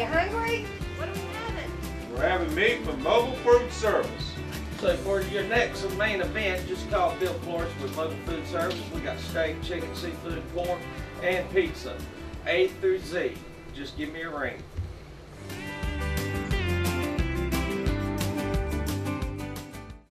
you hungry? What are we having? We're having meat from Mobile Food Service. So for your next main event, just call Bill Flores with Mobile Food Service. We got steak, chicken, seafood, pork, and pizza, A through Z. Just give me a ring.